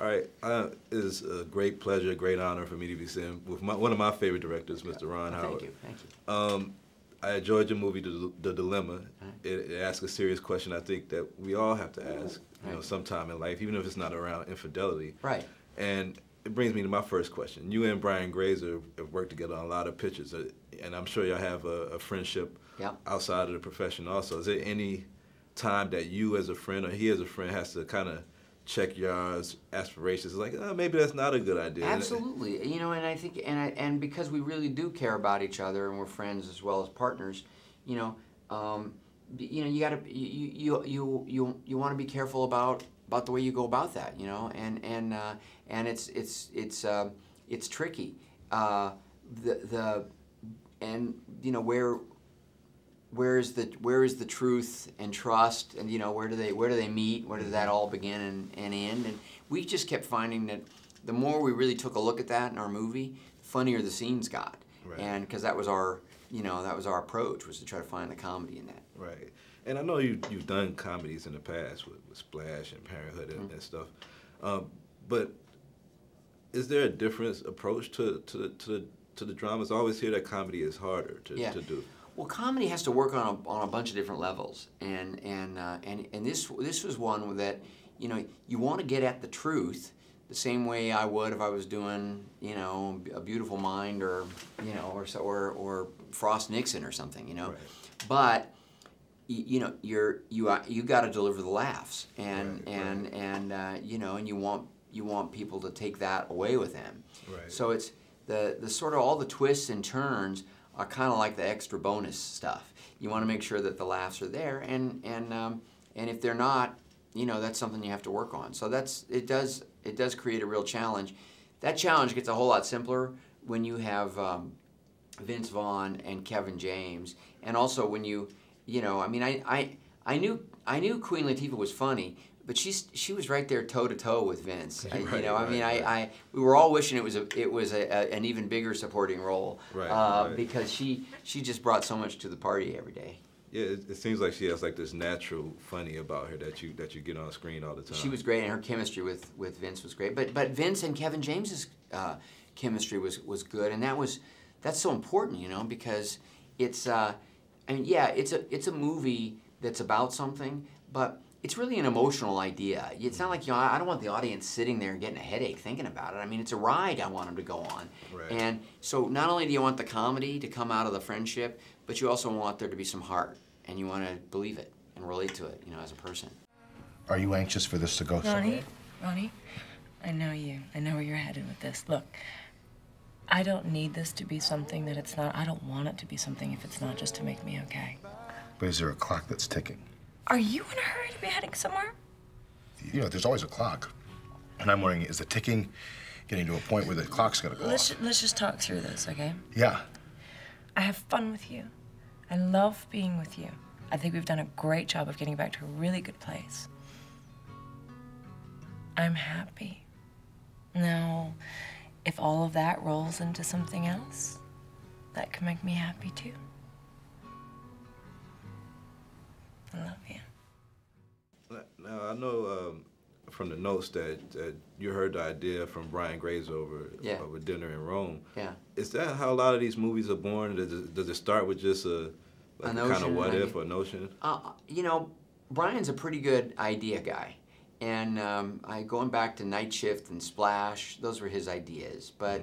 All right, it is a great pleasure, a great honor for me to be sitting with one of my favorite directors, Mr. Ron Howard. Thank you, thank you. I enjoyed your movie, The Dilemma. Right. It asks a serious question, I think, that we all have to ask, you know, sometime in life, even if it's not around infidelity. Right. And it brings me to my first question. You and Brian Grazer have worked together on a lot of pictures, and I'm sure y'all have a friendship outside of the profession also. Is there any time that you as a friend or he as a friend has to kind of check your aspirations, like, oh, maybe that's not a good idea? Absolutely. You know, and I think, and because we really do care about each other and we're friends as well as partners, you know, you gotta, you want to be careful about the way you go about that, you know, and it's tricky. And you know, where is the truth and trust, and you know, where do they meet, where does that all begin and end? And we just kept finding that the more we really took a look at that in our movie, the funnier the scenes got. Right. And because that was our, you know, that was our approach, was to try to find the comedy in that. Right. And I know you've done comedies in the past with Splash and Parenthood and that stuff, but is there a different approach to the dramas? I always hear that comedy is harder to do. Well, comedy has to work on a bunch of different levels, and this was one that, you know, you want to get at the truth the same way I would if I was doing, you know, A Beautiful Mind, or you know, or Frost/Nixon or something, you know, but you know, you got to deliver the laughs, and you know, and you want people to take that away with them. Right. So it's the sort of all the twists and turns are kind of like the extra bonus stuff. You want to make sure that the laughs are there, and if they're not, you know, that's something you have to work on. So that's it does create a real challenge. That challenge gets a whole lot simpler when you have Vince Vaughn and Kevin James, and also when you know, I mean, I knew Queen Latifah was funny, but she was right there toe to toe with Vince. We were all wishing it was an even bigger supporting role, because she just brought so much to the party every day. Yeah, it seems like she has like this natural funny about her that you get on screen all the time. She was great, and her chemistry with Vince was great. But Vince and Kevin James's chemistry was good, and that's so important, you know, because it's. I mean, yeah, it's a movie that's about something, but it's really an emotional idea. It's not like, you know, I don't want the audience sitting there getting a headache thinking about it. I mean, it's a ride I want them to go on. Right. And so not only do you want the comedy to come out of the friendship, but you also want there to be some heart, and you want to believe it and relate to it, you know, as a person. Are you anxious for this to go somewhere? Ronnie, I know you. I know where you're headed with this. Look. I don't need this to be something that it's not. I don't want it to be something if it's not just to make me okay. But is there a clock that's ticking? Are you in a hurry to be heading somewhere? You know, there's always a clock. And I'm wondering, is the ticking getting to a point where the clock's gonna go off? Let's just talk through this, okay? Yeah. I have fun with you. I love being with you. I think we've done a great job of getting back to a really good place. I'm happy. Now, if all of that rolls into something else, that can make me happy too. I love you. Now, I know from the notes that you heard the idea from Brian Grazer over dinner in Rome. Yeah. Is that how a lot of these movies are born? Does it start with just a kind of what if or notion? You know, Brian's a pretty good idea guy. And going back to Night Shift and Splash, those were his ideas. But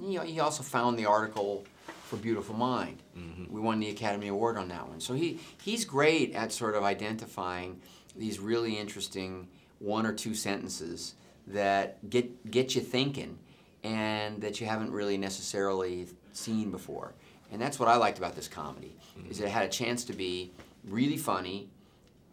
you know, he also found the article for Beautiful Mind. We won the Academy Award on that one. So he's great at sort of identifying these really interesting one or two sentences that get you thinking, and that you haven't really necessarily seen before. And that's what I liked about this comedy, is it had a chance to be really funny,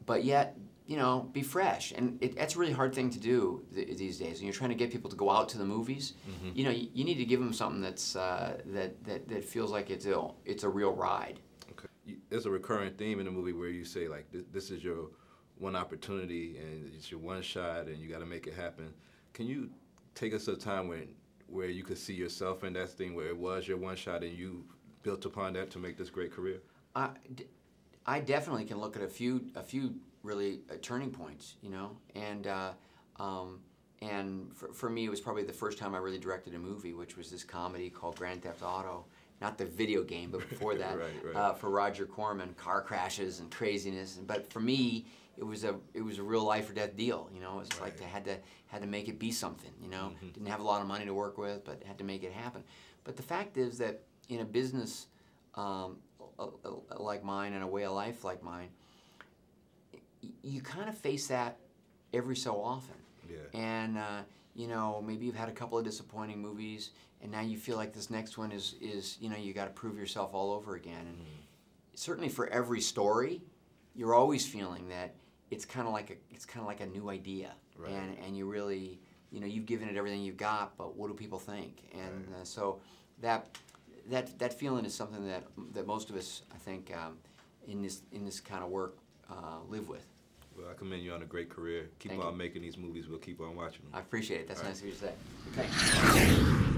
but yet, you know, be fresh. And that's a really hard thing to do these days. And you're trying to get people to go out to the movies. You know, you need to give them something that's that feels like it's a real ride. Okay. There's a recurrent theme in the movie where you say, like, this is your one opportunity and it's your one shot and you got to make it happen. Can you take us to a time where you could see yourself in that thing, where it was your one shot and you built upon that to make this great career? I definitely can look at a few really turning points, you know, And for me, it was probably the first time I really directed a movie, which was this comedy called Grand Theft Auto. Not the video game, but before that, right. For Roger Corman, car crashes and craziness. But for me, it was a real life or death deal. You know, it's like I had to make it be something. You know, mm-hmm. Didn't have a lot of money to work with, but had to make it happen. But the fact is that in a business like mine and a way of life like mine, you kind of face that every so often. Yeah. And you know, maybe you've had a couple of disappointing movies, and now you feel like this next one is you know, you got to prove yourself all over again. And certainly for every story, you're always feeling that it's kind of like a new idea, right. And you really, you know, you've given it everything you've got, but what do people think? And right. So that feeling is something that most of us, I think, in this kind of work live with. Well, I commend you on a great career. Keep on making these movies. We'll keep on watching them. I appreciate it. That's nice of you to say. Thanks.